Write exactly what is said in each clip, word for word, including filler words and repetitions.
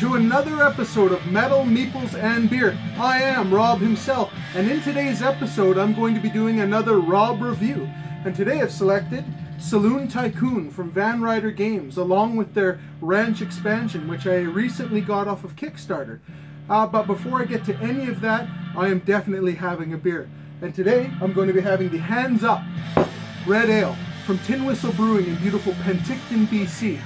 to another episode of Metal Meeples and Beer. I am Rob himself, and in today's episode I'm going to be doing another Rob review. And today I've selected Saloon Tycoon from Van Ryder Games, along with their ranch expansion, which I recently got off of Kickstarter. Uh, but before I get to any of that, I am definitely having a beer. And today I'm going to be having the Hands Up Red Ale from Tin Whistle Brewing in beautiful Penticton, B C.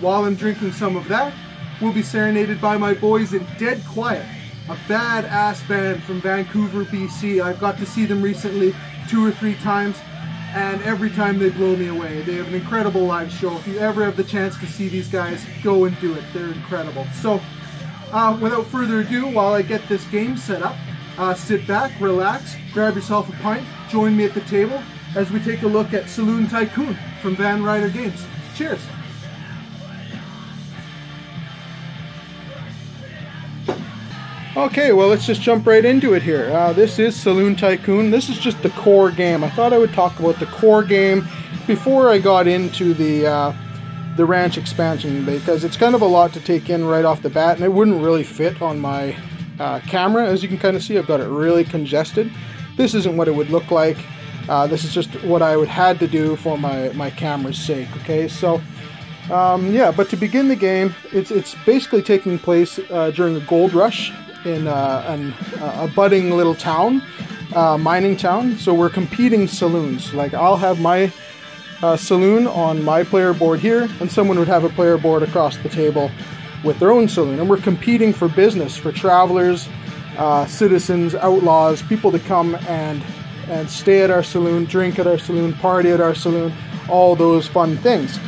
While I'm drinking some of that, we'll be serenaded by my boys in Dead Quiet, a badass band from Vancouver, B C. I've got to see them recently two or three times, and every time they blow me away. They have an incredible live show. If you ever have the chance to see these guys, go and do it. They're incredible. So, uh, without further ado, while I get this game set up, uh, sit back, relax, grab yourself a pint, join me at the table as we take a look at Saloon Tycoon from Van Ryder Games. Cheers! Okay, well, let's just jump right into it here. Uh, this is Saloon Tycoon. This is just the core game. I thought I would talk about the core game before I got into the uh, the ranch expansion, because it's kind of a lot to take in right off the bat, and it wouldn't really fit on my uh, camera. As you can kind of see, I've got it really congested. This isn't what it would look like. Uh, this is just what I would had to do for my, my camera's sake, okay? So. Um, yeah, but to begin the game, it's it's basically taking place uh, during a gold rush in uh, an, uh, a budding little town, uh, mining town. So we're competing saloons. Like, I'll have my uh, saloon on my player board here, and someone would have a player board across the table with their own saloon. And we're competing for business, for travelers, uh, citizens, outlaws, people to come and, and stay at our saloon, drink at our saloon, party at our saloon, all those fun things.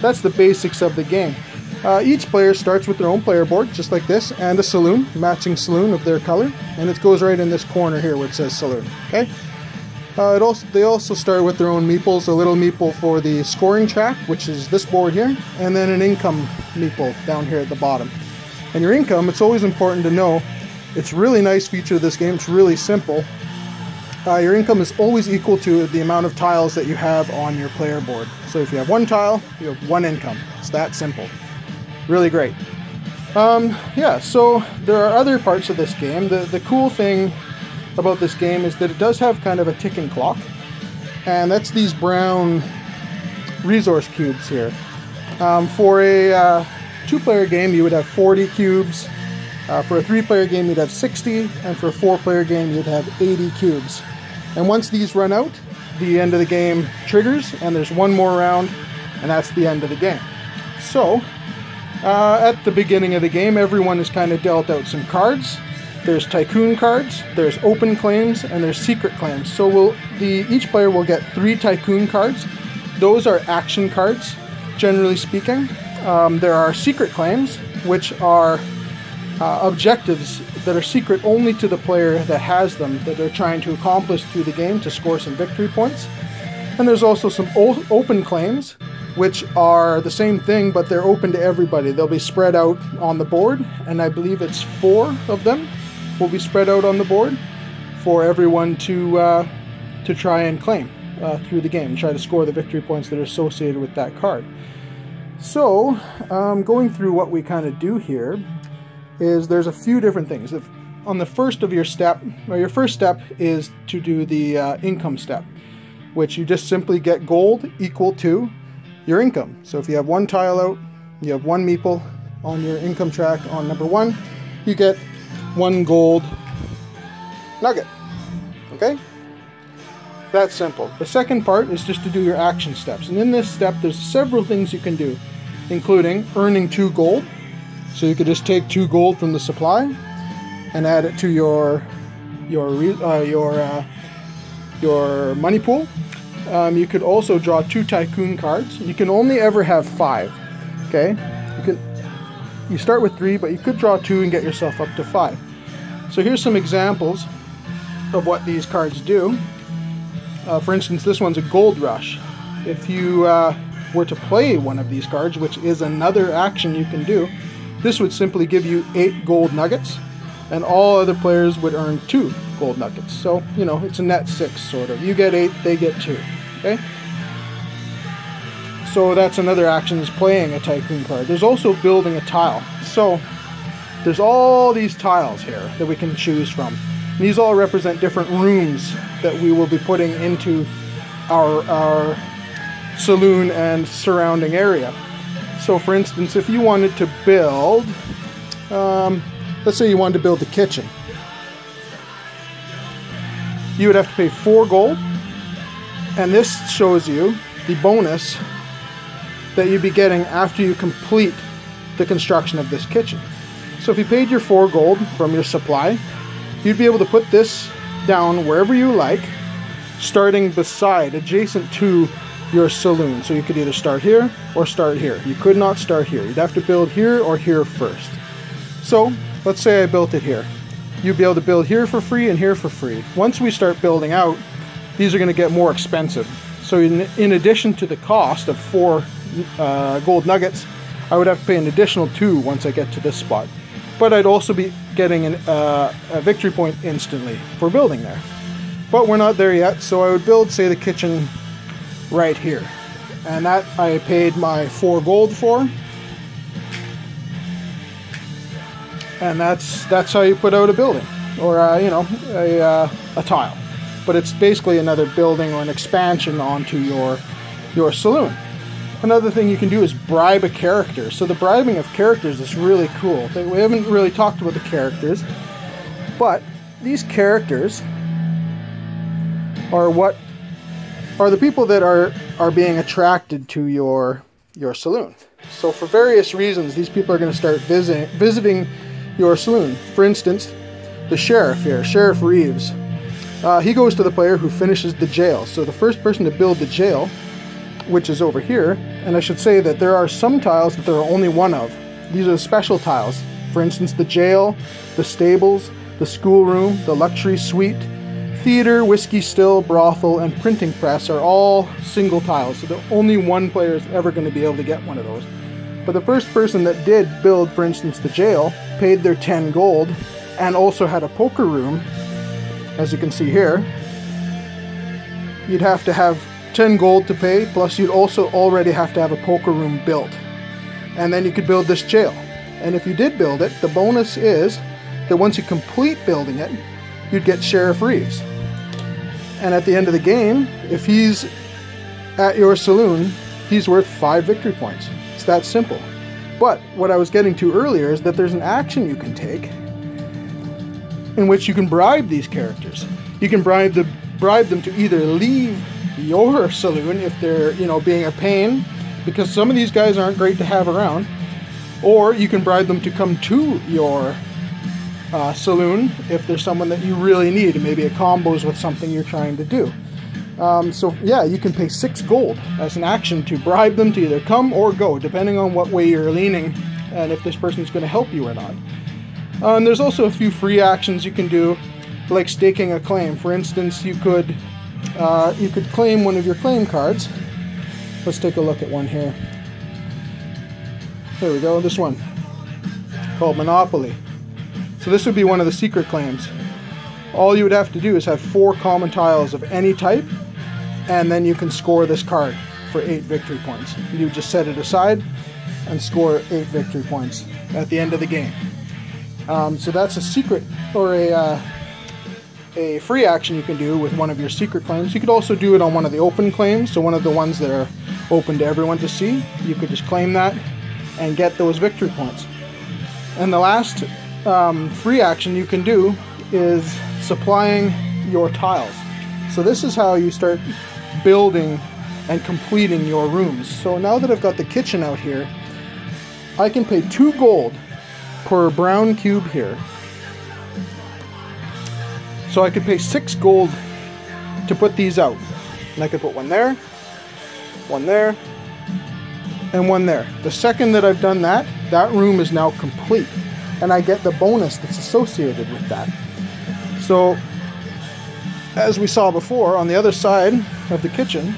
That's the basics of the game. Uh, each player starts with their own player board, just like this, and a saloon, matching saloon of their color, and it goes right in this corner here where it says saloon, okay? Uh, it also, they also start with their own meeples, a little meeple for the scoring track, which is this board here, and then an income meeple down here at the bottom. And your income, it's always important to know, it's a really nice feature of this game, it's really simple. Uh, your income is always equal to the amount of tiles that you have on your player board. So if you have one tile, you have one income. It's that simple. Really great. Um, yeah, so there are other parts of this game. The, the cool thing about this game is that it does have kind of a ticking clock. And that's these brown resource cubes here. Um, for a uh, two-player game, you would have forty cubes. Uh, for a three-player game, you'd have sixty, and for a four-player game, you'd have eighty cubes. And once these run out, the end of the game triggers, and there's one more round, and that's the end of the game. So, uh, at the beginning of the game, everyone is kind of dealt out some cards. There's tycoon cards, there's open claims, and there's secret claims. So we'll, the, each player will get three tycoon cards. Those are action cards, generally speaking. Um, there are secret claims, which are Uh, objectives that are secret only to the player that has them, that they're trying to accomplish through the game to score some victory points. And there's also some open claims, which are the same thing, but they're open to everybody. They'll be spread out on the board, and I believe it's four of them will be spread out on the board for everyone to uh, to try and claim uh, through the game, try to score the victory points that are associated with that card. So, um, going through what we kind of do here, is there's a few different things. If on the first of your step, or your first step is to do the uh, income step, which you just simply get gold equal to your income. So if you have one tile out, you have one meeple on your income track on number one, you get one gold nugget, okay? That's simple. The second part is just to do your action steps. And in this step, there's several things you can do, including earning two gold. So you could just take two gold from the supply and add it to your your uh, your uh, your money pool. Um, you could also draw two tycoon cards. You can only ever have five. Okay, you can you start with three, but you could draw two and get yourself up to five. So here's some examples of what these cards do. Uh, for instance, this one's a gold rush. If you uh, were to play one of these cards, which is another action you can do, this would simply give you eight gold nuggets, and all other players would earn two gold nuggets. So, you know, it's a net six, sort of. You get eight, they get two, okay? So that's another action, is playing a tycoon card. There's also building a tile. So There's all these tiles here that we can choose from. These all represent different rooms that we will be putting into our, our saloon and surrounding area. So for instance, if you wanted to build, um, let's say you wanted to build the kitchen, you would have to pay four gold, and this shows you the bonus that you'd be getting after you complete the construction of this kitchen. So if you paid your four gold from your supply, you'd be able to put this down wherever you like, starting beside, adjacent to your saloon. So you could either start here or start here. You could not start here. You'd have to build here or here first. So let's say I built it here. You'd be able to build here for free and here for free. Once we start building out, these are going to get more expensive. So in, in addition to the cost of four uh, gold nuggets, I would have to pay an additional two once I get to this spot. But I'd also be getting an, uh, a victory point instantly for building there. But we're not there yet, so I would build, say, the kitchen right here. And that I paid my four gold for. And that's that's how you put out a building, or uh, you know, a, uh, a tile. But it's basically another building or an expansion onto your your saloon. Another thing you can do is bribe a character. So the bribing of characters is really cool. We haven't really talked about the characters, but these characters are what are the people that are are being attracted to your your saloon. So for various reasons, these people are going to start visiting visiting your saloon. For instance, the sheriff here, Sheriff Reeves, uh, he goes to the player who finishes the jail. So the first person to build the jail, which is over here, and I should say that there are some tiles that there are only one of. These are special tiles. For instance, the jail, the stables, the schoolroom, the luxury suite, theater, whiskey still, brothel, and printing press are all single tiles, so the only one player is ever going to be able to get one of those. But the first person that did build, for instance, the jail, paid their ten gold, and also had a poker room, as you can see here. You'd have to have ten gold to pay, plus you'd also already have to have a poker room built, and then you could build this jail. And if you did build it, the bonus is that once you complete building it, you'd get Sheriff Reeves, and at the end of the game, if he's at your saloon, he's worth five victory points. It's that simple. But what I was getting to earlier is that there's an action you can take in which you can bribe these characters. You can bribe the bribe them to either leave your saloon if they're, you know, being a pain, because some of these guys aren't great to have around, or you can bribe them to come to your uh, saloon if there's someone that you really need, and maybe it combos with something you're trying to do. Um, so yeah, you can pay six gold as an action to bribe them to either come or go, depending on what way you're leaning and if this person's going to help you or not. Uh, and there's also a few free actions you can do, like staking a claim. For instance, you could Uh, you could claim one of your claim cards. Let's take a look at one here. There we go, this one, called Monopoly. So this would be one of the secret claims. All you would have to do is have four common tiles of any type, and then you can score this card for eight victory points. You just set it aside and score eight victory points at the end of the game. Um, so that's a secret, or a... Uh, a free action you can do with one of your secret claims. You could also do it on one of the open claims, so one of the ones that are open to everyone to see. You could just claim that and get those victory points. And the last um, free action you can do is supplying your tiles. So this is how you start building and completing your rooms. So now that I've got the kitchen out here, I can pay two gold per brown cube here. So I could pay six gold to put these out. And I could put one there, one there, and one there. The second that I've done that, that room is now complete. And I get the bonus that's associated with that. So, as we saw before, on the other side of the kitchen,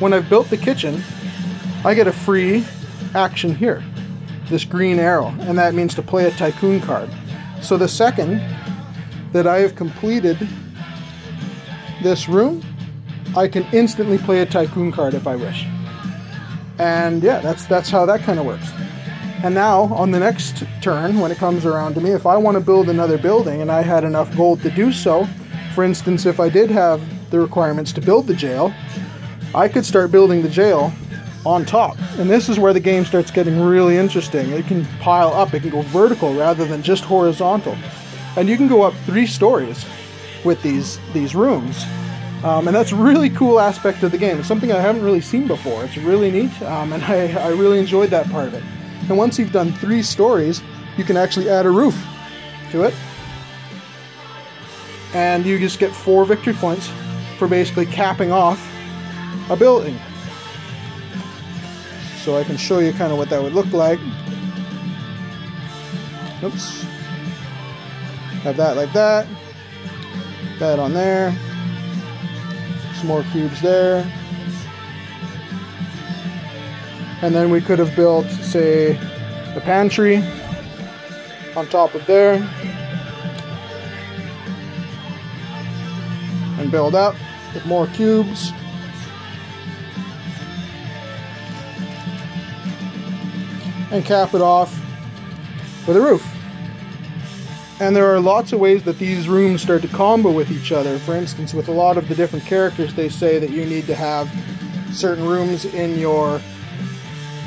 when I've built the kitchen, I get a free action here. This green arrow. And that means to play a tycoon card. So the second that I have completed this room, I can instantly play a tycoon card if I wish. And yeah, that's that's how that kind of works. And now, on the next turn, when it comes around to me, if I want to build another building and I had enough gold to do so, for instance, if I did have the requirements to build the jail, I could start building the jail on top. And this is where the game starts getting really interesting. It can pile up, it can go vertical rather than just horizontal. And you can go up three stories with these, these rooms. Um, and that's a really cool aspect of the game. It's something I haven't really seen before. It's really neat, um, and I, I really enjoyed that part of it. And once you've done three stories, you can actually add a roof to it. And you just get four victory points for basically capping off a building. So I can show you kind of what that would look like. Oops. Have that like that. That on there. Some more cubes there. And then we could have built, say, the pantry on top of there. And build up with more cubes. And cap it off with a roof. And there are lots of ways that these rooms start to combo with each other. For instance, with a lot of the different characters, they say that you need to have certain rooms in your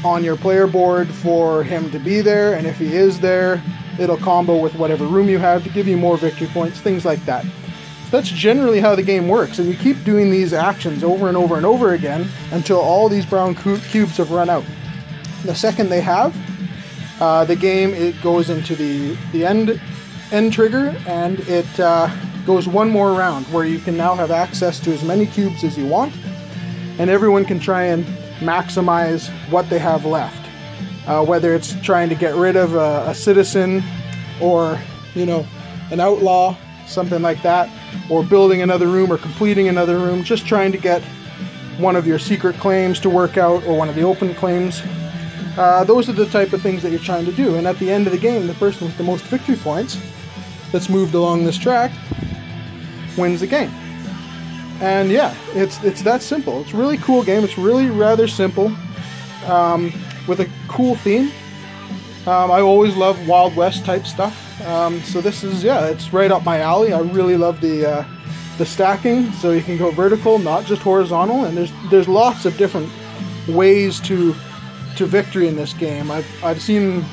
on your player board for him to be there, and if he is there, it'll combo with whatever room you have to give you more victory points, things like that. That's generally how the game works, and you keep doing these actions over and over and over again until all these brown cubes have run out. The second they have, uh, the game, it goes into the, the end end trigger, and it uh, goes one more round where you can now have access to as many cubes as you want, and everyone can try and maximize what they have left. Uh, whether it's trying to get rid of a, a citizen, or, you know, an outlaw, something like that, or building another room or completing another room, just trying to get one of your secret claims to work out, or one of the open claims. Uh, those are the type of things that you're trying to do, and at the end of the game, the person with the most victory points that's moved along this track wins the game. And yeah, it's it's that simple. It's a really cool game. It's really rather simple, um, with a cool theme. Um, I always love Wild West type stuff. Um, so this is, yeah, it's right up my alley. I really love the uh, the stacking, so you can go vertical, not just horizontal. And there's there's lots of different ways to to victory in this game. I've I've seen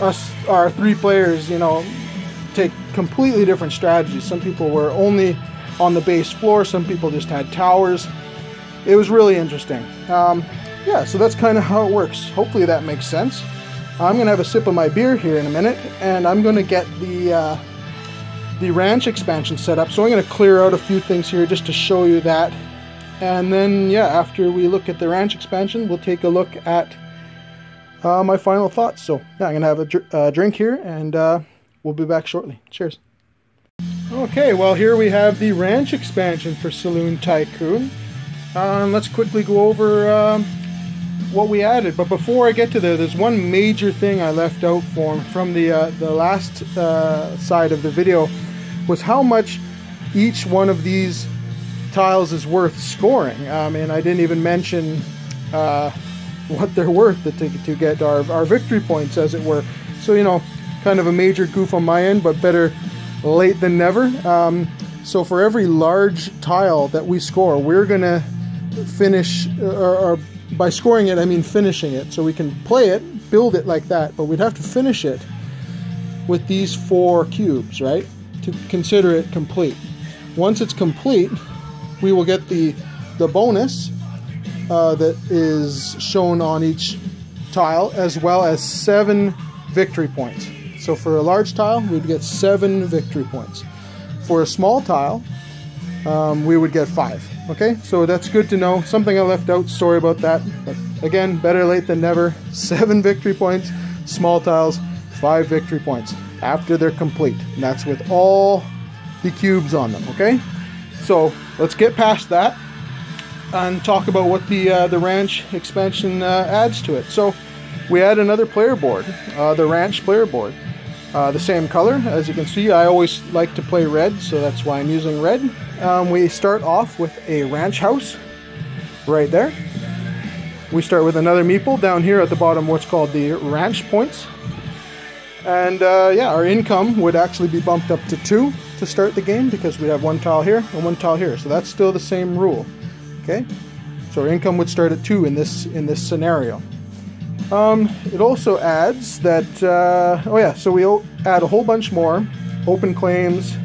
us our three players, you know, take completely different strategies. Some people were only on the base floor, some people just had towers. It was really interesting. Um, yeah, so that's kind of how it works. Hopefully that makes sense. I'm gonna have a sip of my beer here in a minute, and I'm gonna get the uh, the ranch expansion set up. So I'm gonna clear out a few things here just to show you that. And then, yeah, after we look at the ranch expansion, we'll take a look at uh, my final thoughts. So yeah, I'm gonna have a dr uh, drink here, and uh, we'll be back shortly. Cheers. Okay, well, here we have the ranch expansion for Saloon Tycoon. Um, let's quickly go over um, what we added. But before I get to there, there's one major thing I left out for, from the, uh, the last uh, side of the video, was how much each one of these tiles is worth scoring. Um, and I didn't even mention uh, what they're worth to, to get our, our victory points, as it were. So, you know, kind of a major goof on my end, but better late than never. Um, so for every large tile that we score, we're gonna finish, or, or by scoring it I mean finishing it, so we can play it, build it like that, but we'd have to finish it with these four cubes, right, to consider it complete. Once it's complete, we will get the the bonus uh, that is shown on each tile, as well as seven victory points. So for a large tile, we'd get seven victory points. For a small tile, um, we would get five. Okay, so that's good to know. Something I left out, sorry about that. But again, better late than never. Seven victory points, small tiles, five victory points after they're complete. And that's with all the cubes on them, okay? So let's get past that and talk about what the, uh, the ranch expansion uh, adds to it. So we add another player board, uh, the ranch player board. Uh, the same color, as you can see. I always like to play red, so that's why I'm using red. Um, we start off with a ranch house right there. We start with another meeple down here at the bottom, what's called the ranch points. And uh, yeah, our income would actually be bumped up to two to start the game, because we have one tile here and one tile here. So that's still the same rule, okay? So our income would start at two in this, in this scenario. Um, it also adds that, uh, oh yeah, so we add a whole bunch more open claims,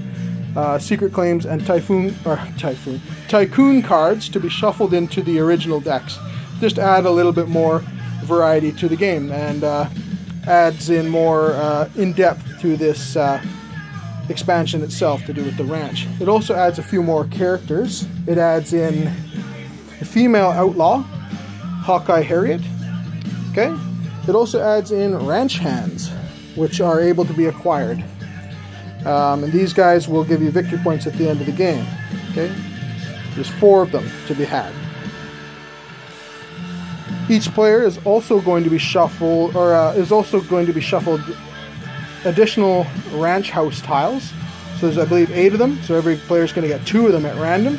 uh, secret claims, and typhoon, or typhoon, tycoon cards to be shuffled into the original decks. Just add a little bit more variety to the game, and uh, adds in more uh, in-depth to this uh, expansion itself to do with the ranch. It also adds a few more characters. It adds in a female outlaw, Hawkeye Harriet. Okay. It also adds in ranch hands, which are able to be acquired. Um, and these guys will give you victory points at the end of the game. Okay. There's four of them to be had. Each player is also going to be shuffled, or uh, is also going to be shuffled additional ranch house tiles. So there's, I believe, eight of them. So every player is going to get two of them at random,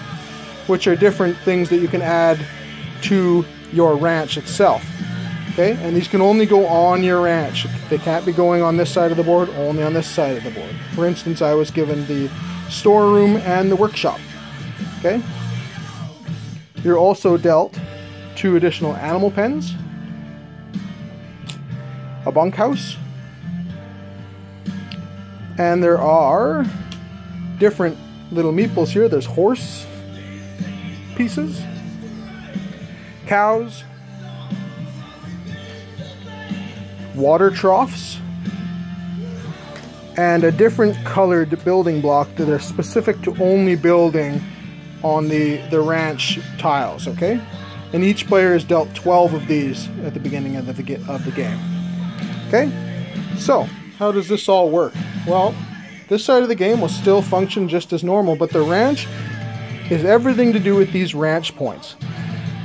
which are different things that you can add to your ranch itself. Okay, and these can only go on your ranch. They can't be going on this side of the board, only on this side of the board. For instance, I was given the storeroom and the workshop. Okay, you're also dealt two additional animal pens, a bunkhouse, and there are different little meeples here. There's horse pieces, cows, water troughs, and a different colored building block that are specific to only building on the, the ranch tiles, okay? And each player is dealt twelve of these at the beginning of the, of the game, okay? So, how does this all work? Well, this side of the game will still function just as normal, but the ranch is everything to do with these ranch points.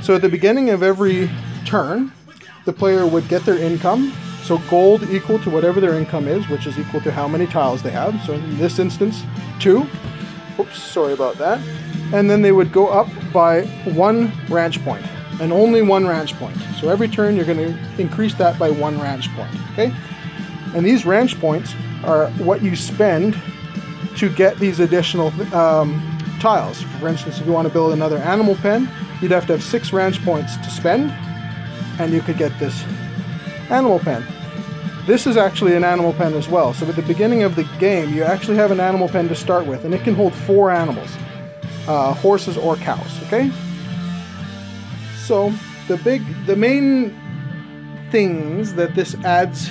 So at the beginning of every turn, the player would get their income. So gold equal to whatever their income is, which is equal to how many tiles they have. So in this instance, two. Oops, sorry about that. And then they would go up by one ranch point, and only one ranch point. So every turn you're going to increase that by one ranch point, okay? And these ranch points are what you spend to get these additional um, tiles. For instance, if you want to build another animal pen, you'd have to have six ranch points to spend, and you could get this animal pen. This is actually an animal pen as well. So at the beginning of the game, you actually have an animal pen to start with, and it can hold four animals, uh, horses or cows, okay? So the big, the main things that this adds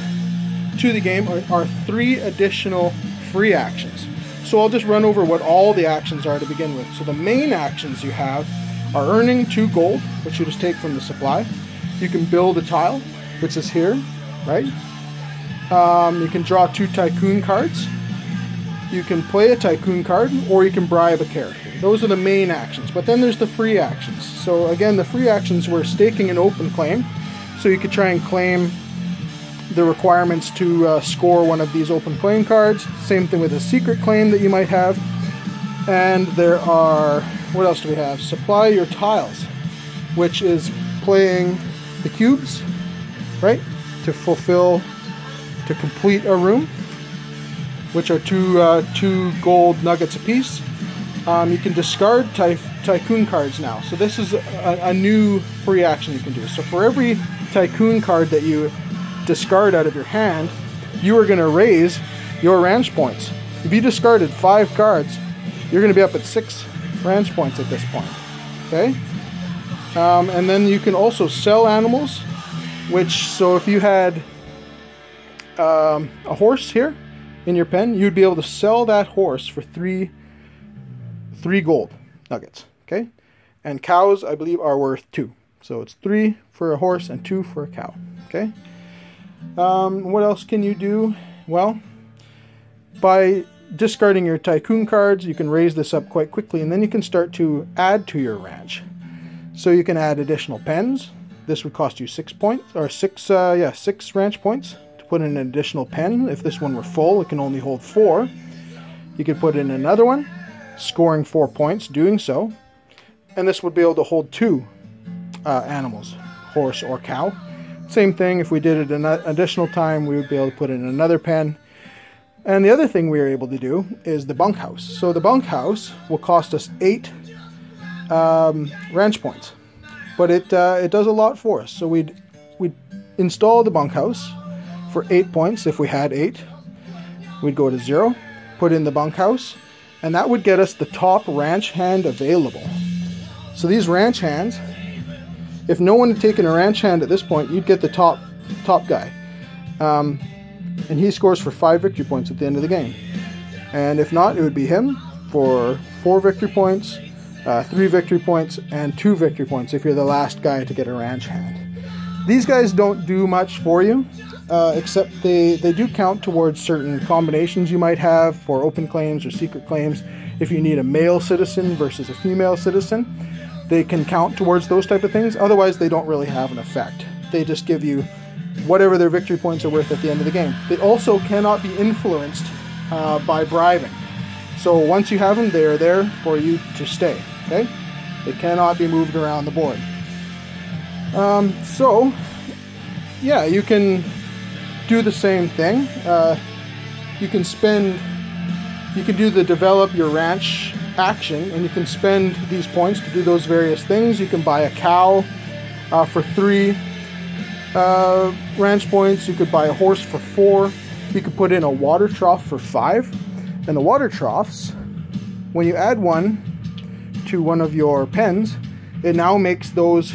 to the game are, are three additional free actions. So I'll just run over what all the actions are to begin with. So the main actions you have are earning two gold, which you just take from the supply. You can build a tile, which is here, right? Um, you can draw two tycoon cards. You can play a tycoon card, or you can bribe a character. Those are the main actions. But then there's the free actions. So again, the free actions were staking an open claim. So you could try and claim the requirements to uh, score one of these open claim cards. Same thing with a secret claim that you might have. And there are, what else do we have? Supply your tiles, which is playing the cubes, right, to fulfill, to complete a room, which are two uh, two gold nuggets apiece. Um, you can discard ty tycoon cards now. So this is a, a new free action you can do. So for every tycoon card that you discard out of your hand, you are going to raise your ranch points. If you discarded five cards, you're going to be up at six ranch points at this point. Okay. Um, and then you can also sell animals, which, so if you had um, a horse here in your pen, you'd be able to sell that horse for three, three gold nuggets, okay? And cows, I believe, are worth two. So it's three for a horse and two for a cow, okay? Um, what else can you do? Well, by discarding your tycoon cards, you can raise this up quite quickly, and then you can start to add to your ranch. So you can add additional pens. This would cost you six points, or six, uh, yeah, six ranch points to put in an additional pen. If this one were full, it can only hold four. You could put in another one, scoring four points doing so. And this would be able to hold two uh, animals, horse or cow. Same thing, if we did it an additional time, we would be able to put in another pen. And the other thing we were able to do is the bunkhouse. So the bunkhouse will cost us eight um, ranch points, but it uh, it does a lot for us. So we'd we'd install the bunkhouse for eight points. If we had eight, we'd go to zero, put in the bunkhouse, and that would get us the top ranch hand available. So these ranch hands, if no one had taken a ranch hand at this point, you'd get the top top guy. Um, and he scores for five victory points at the end of the game. And if not, it would be him for four victory points, uh, three victory points, and two victory points if you're the last guy to get a ranch hand. These guys don't do much for you, uh, except they, they do count towards certain combinations you might have for open claims or secret claims. If you need a male citizen versus a female citizen, they can count towards those type of things. Otherwise, they don't really have an effect. They just give you whatever their victory points are worth at the end of the game. They also cannot be influenced uh, by bribing. So once you have them, they are there for you to stay. Okay? They cannot be moved around the board. Um, so, yeah, you can do the same thing. Uh, you can spend, you can do the develop your ranch action, and you can spend these points to do those various things. You can buy a cow uh, for three uh, ranch points. You could buy a horse for four. You could put in a water trough for five. And the water troughs, when you add one to one of your pens, it now makes those,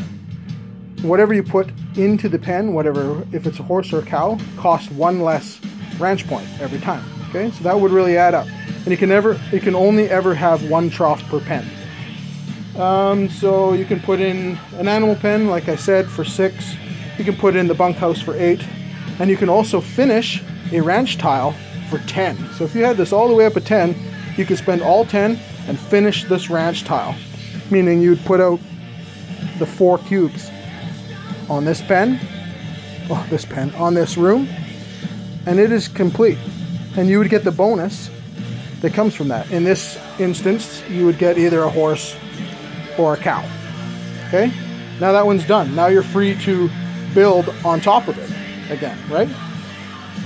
whatever you put into the pen, whatever, if it's a horse or a cow, cost one less ranch point every time. Okay, so that would really add up. And you can never, you can only ever have one trough per pen. Um, so you can put in an animal pen, like I said, for six. You can put in the bunkhouse for eight. And you can also finish a ranch tile for ten. So if you had this all the way up at ten, you could spend all ten and finish this ranch tile. Meaning you'd put out the four cubes on this pen, oh, this pen, on this room, and it is complete. And you would get the bonus that comes from that. In this instance, you would get either a horse or a cow. Okay? Now that one's done. Now you're free to build on top of it again, right?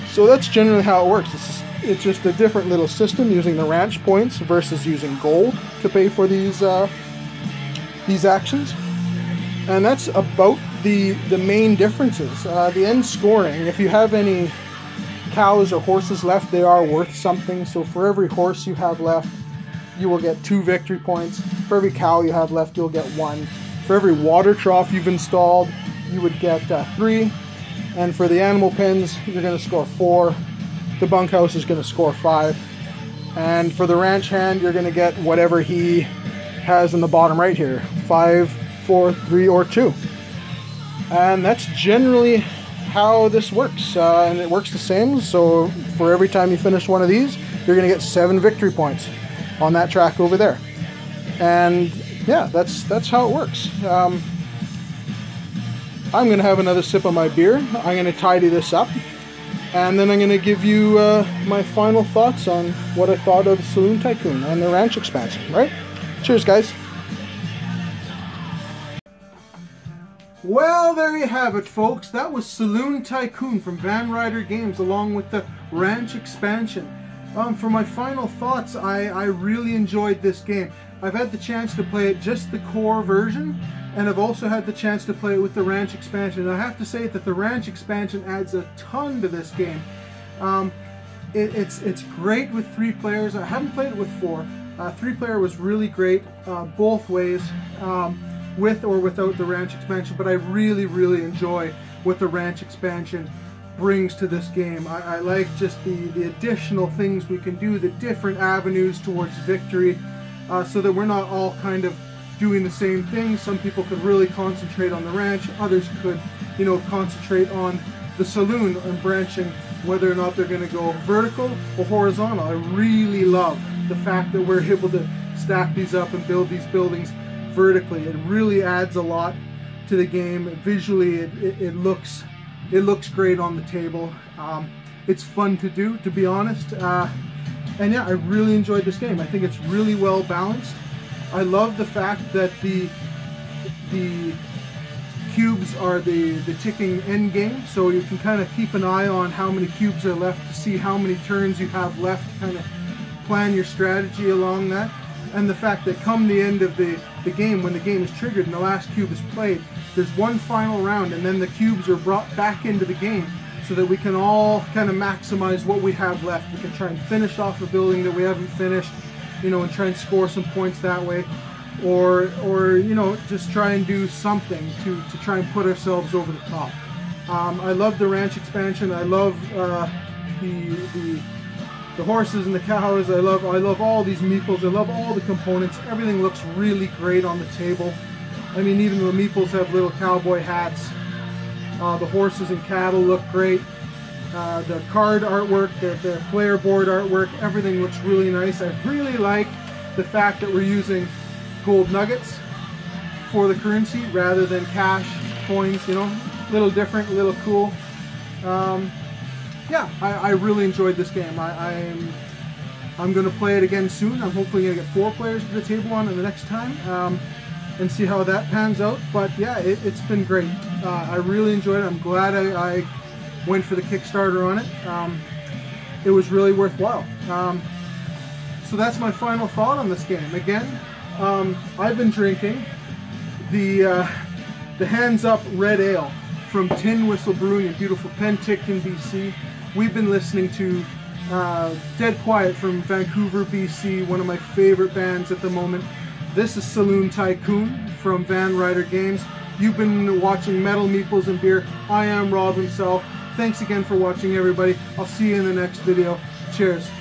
So that's generally how it works. It's just, it's just a different little system using the ranch points versus using gold to pay for these uh, these actions. And that's about the, the main differences. Uh, the end scoring, if you have any cows or horses left, they are worth something. So for every horse you have left, you will get two victory points. For every cow you have left, you'll get one. For every water trough you've installed, you would get uh, three. And for the animal pens, you're going to score four. The bunkhouse is going to score five. And for the ranch hand, you're going to get whatever he has in the bottom right here. Five, four, three, or two. And that's generally how this works, uh, and it works the same. So for every time you finish one of these, you're going to get seven victory points on that track over there. And yeah, that's that's how it works. Um, I'm going to have another sip of my beer. I'm going to tidy this up, and then I'm going to give you uh, my final thoughts on what I thought of Saloon Tycoon and the ranch expansion. Right? Cheers, guys. Well, there you have it, folks. That was Saloon Tycoon from Van Ryder Games, along with the ranch expansion. Um, for my final thoughts, I, I really enjoyed this game. I've had the chance to play it just the core version, and I've also had the chance to play it with the ranch expansion. And I have to say that the ranch expansion adds a ton to this game. Um, it, it's, it's great with three players. I haven't played it with four. Uh, three player was really great uh, both ways. Um, with or without the ranch expansion, but I really, really enjoy what the ranch expansion brings to this game. I, I like just the, the additional things we can do, the different avenues towards victory, uh, so that we're not all kind of doing the same thing. Some people could really concentrate on the ranch, others could, you know, concentrate on the saloon and branching, whether or not they're going to go vertical or horizontal. I really love the fact that we're able to stack these up and build these buildings vertically. It really adds a lot to the game. Visually, it, it, it looks it looks great on the table. Um, it's fun to do, to be honest. Uh, and yeah, I really enjoyed this game. I think it's really well balanced. I love the fact that the the cubes are the, the ticking end game, so you can kind of keep an eye on how many cubes are left to see how many turns you have left, kind of plan your strategy along that. And the fact that come the end of the, the game, when the game is triggered and the last cube is played, there's one final round and then the cubes are brought back into the game so that we can all kind of maximize what we have left. We can try and finish off a building that we haven't finished, you know, and try and score some points that way. Or, or you know, just try and do something to, to try and put ourselves over the top. Um, I love the ranch expansion. I love uh, the, the the horses and the cows. I love I love all these meeples. I love all the components. Everything looks really great on the table. I mean, even the meeples have little cowboy hats. Uh, the horses and cattle look great. Uh, the card artwork, the, the player board artwork, everything looks really nice. I really like the fact that we're using gold nuggets for the currency rather than cash coins, you know, a little different, a little cool. Um, yeah, I, I really enjoyed this game. I, I'm I'm gonna play it again soon. I'm hopefully gonna get four players to the table on it the next time um, and see how that pans out. But yeah, it, it's been great. Uh, I really enjoyed it. I'm glad I, I went for the Kickstarter on it. Um, it was really worthwhile. Um, so that's my final thought on this game. Again, Um, I've been drinking the uh, the Hands Up Red Ale from Tin Whistle Brewing in beautiful Penticton, B C. We've been listening to uh, Dead Quiet from Vancouver, B C, one of my favorite bands at the moment. This is Saloon Tycoon from Van Ryder Games. You've been watching Metal Meeples and Beer. I am Rob himself. Thanks again for watching, everybody. I'll see you in the next video. Cheers.